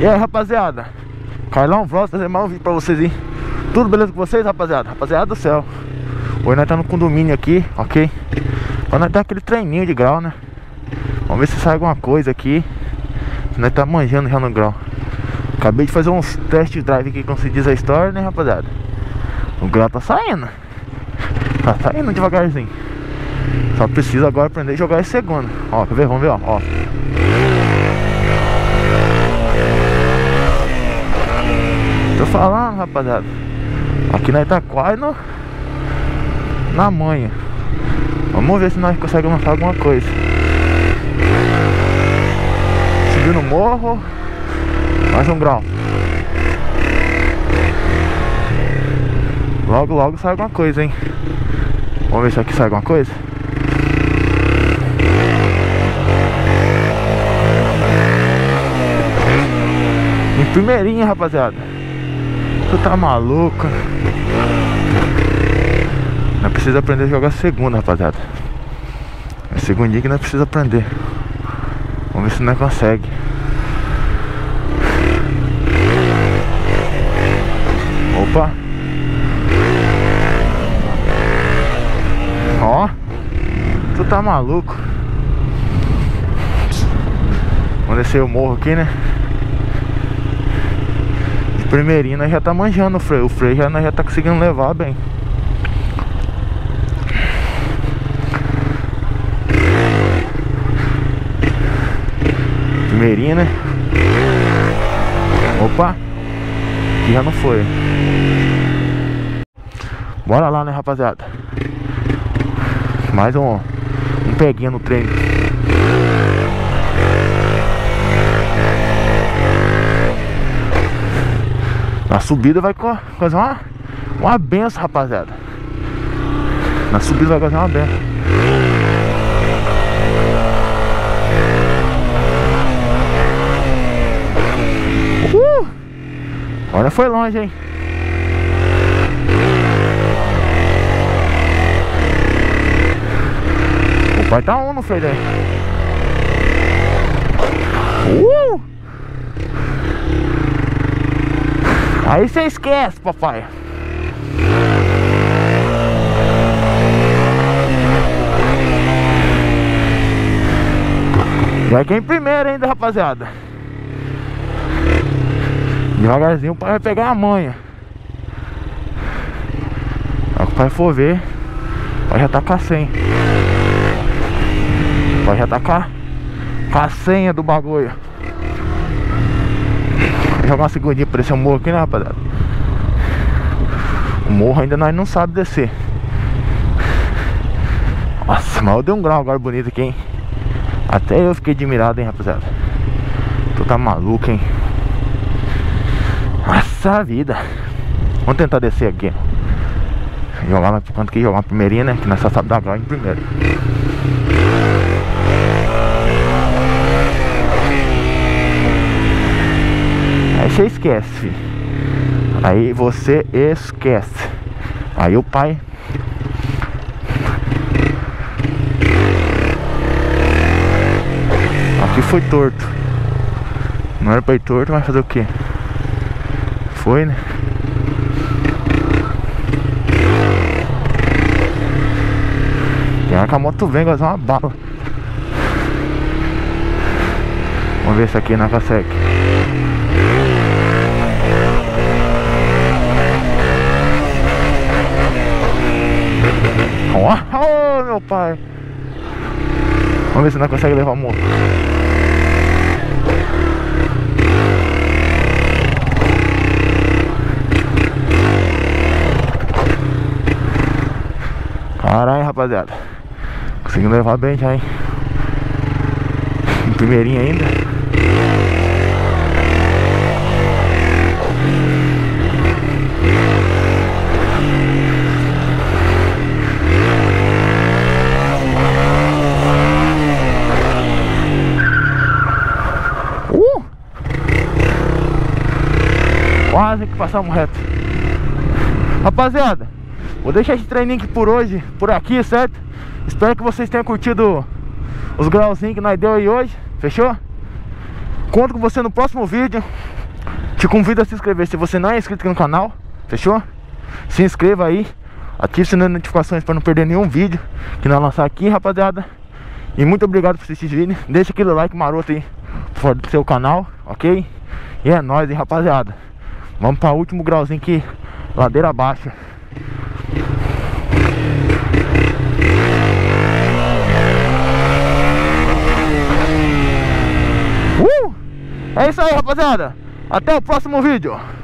E aí, rapaziada, Carlão Vlogs, trazer mais um vídeo pra vocês, hein? Tudo beleza com vocês, rapaziada? Rapaziada do céu, hoje nós tá no condomínio aqui, ok? Nós tá aquele treininho de grau, né? Vamos ver se sai alguma coisa aqui. Nós tá manjando já no grau. Acabei de fazer uns test drive aqui, como se diz a história, né, rapaziada? O grau tá saindo. Tá saindo devagarzinho. Só preciso agora aprender a jogar esse segundo. Ó, quer ver? Vamos ver, ó. Ó. Tô falando, rapaziada. Aqui nós tá quase no... na manha. Vamos ver se nós conseguimos lançar alguma coisa. Subiu no morro. Mais um grau. Logo, logo sai alguma coisa, hein? Vamos ver se aqui sai alguma coisa. Em primeirinha, rapaziada. Tu tá maluco? Nós precisa aprender a jogar segunda, rapaziada. É segundinha que nós precisa aprender. Vamos ver se nós consegue. Opa! Ó! Tu tá maluco? Vamos descer o morro aqui, né? De primeirinho nós já tá manjando o freio. O freio já, nós já tá conseguindo levar bem. Primeirinha, né? Opa! Aqui já não foi. Bora lá, né, rapaziada? Mais um peguinho no trem. Na subida vai fazer uma benção, rapaziada. Na subida vai fazer uma benção. Olha, foi longe, hein? Vai tá um no freio aí. Aí você esquece, papai. Já que é em primeiro ainda, rapaziada. Devagarzinho o pai vai pegar a manha. Aí o pai for ver, o pai já tá com a senha. Já tá com a senha do bagulho. Vou jogar uma segundinha pra esse morro aqui, né, rapaziada? O morro ainda nós não sabe descer. Nossa, mas eu dei um grau agora bonito aqui, hein? Até eu fiquei admirado, hein, rapaziada? Tu tá maluco, hein? Nossa vida. Vamos tentar descer aqui. Jogar mais por quanto que jogar uma primeirinha, né? Que nós só sabe dar grau em primeiro. Você esquece, filho. Aí você esquece. Aí o pai. Aqui foi torto. Não era pra ir torto, mas fazer o quê? Foi, né? Tem hora que a moto vem, vai fazer uma bala. Vamos ver se aqui não consegue. Oh, meu pai. Vamos ver se não consegue levar o morro. Caralho, rapaziada. Conseguindo levar bem já, hein? Em primeirinha ainda. Quase que passamos reto. Rapaziada, vou deixar esse treininho aqui por hoje, por aqui, certo? Espero que vocês tenham curtido os grauzinhos que nós deu aí hoje. Fechou? Conto com você no próximo vídeo. Te convido a se inscrever se você não é inscrito aqui no canal, fechou? Se inscreva aí, ative o sininho de notificações para não perder nenhum vídeo que nós lançar aqui, rapaziada. E muito obrigado por assistir o vídeo. Deixa aquele like maroto aí fora do seu canal, ok? E é nóis, hein, rapaziada. Vamos para o último grauzinho aqui, ladeira abaixo. É isso aí, rapaziada. Até o próximo vídeo.